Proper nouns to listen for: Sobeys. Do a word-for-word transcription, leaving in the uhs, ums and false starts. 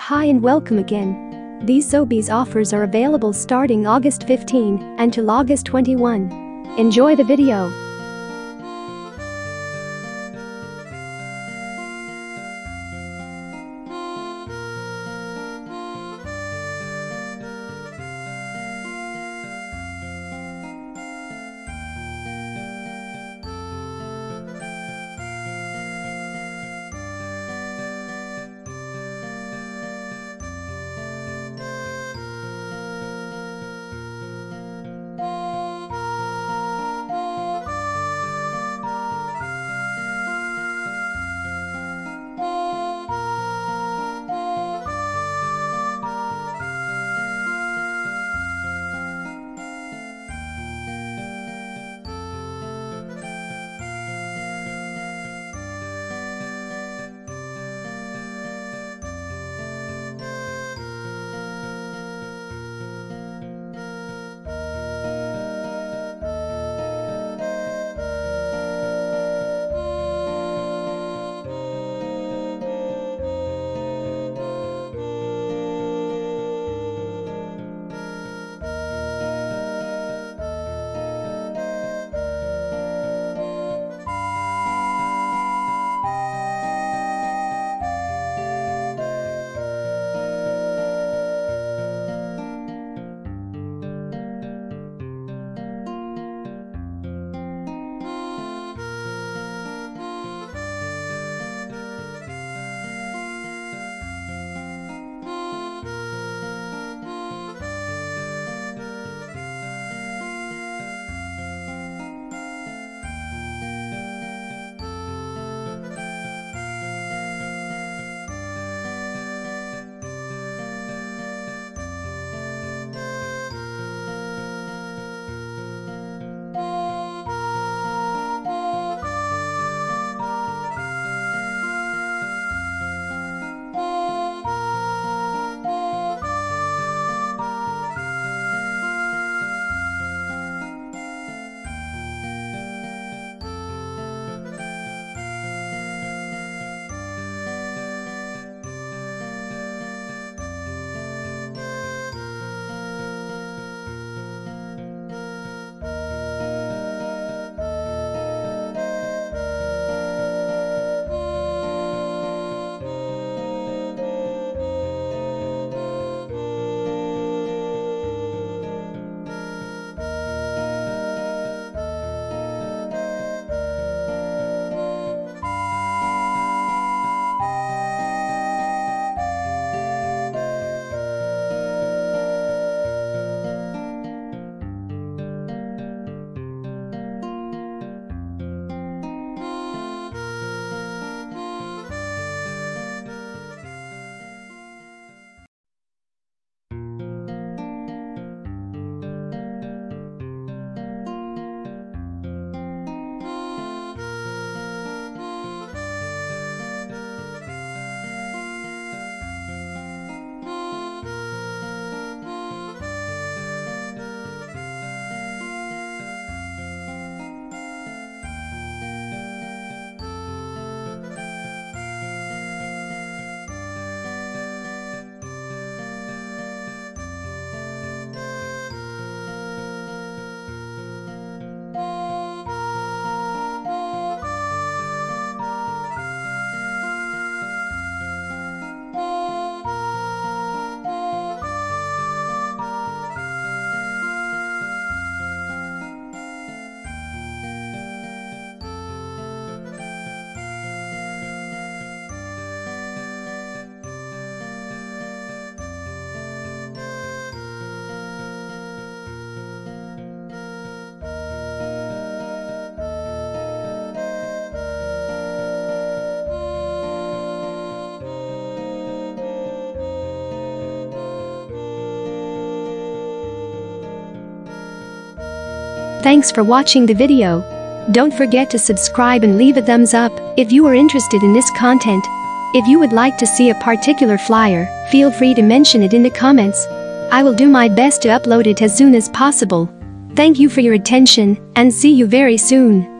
Hi and welcome again. These Sobeys offers are available starting August fifteenth and till August twenty-first. Enjoy the video. Thanks for watching the video. Don't forget to subscribe and leave a thumbs up if you are interested in this content. If you would like to see a particular flyer, feel free to mention it in the comments. I will do my best to upload it as soon as possible. Thank you for your attention and see you very soon.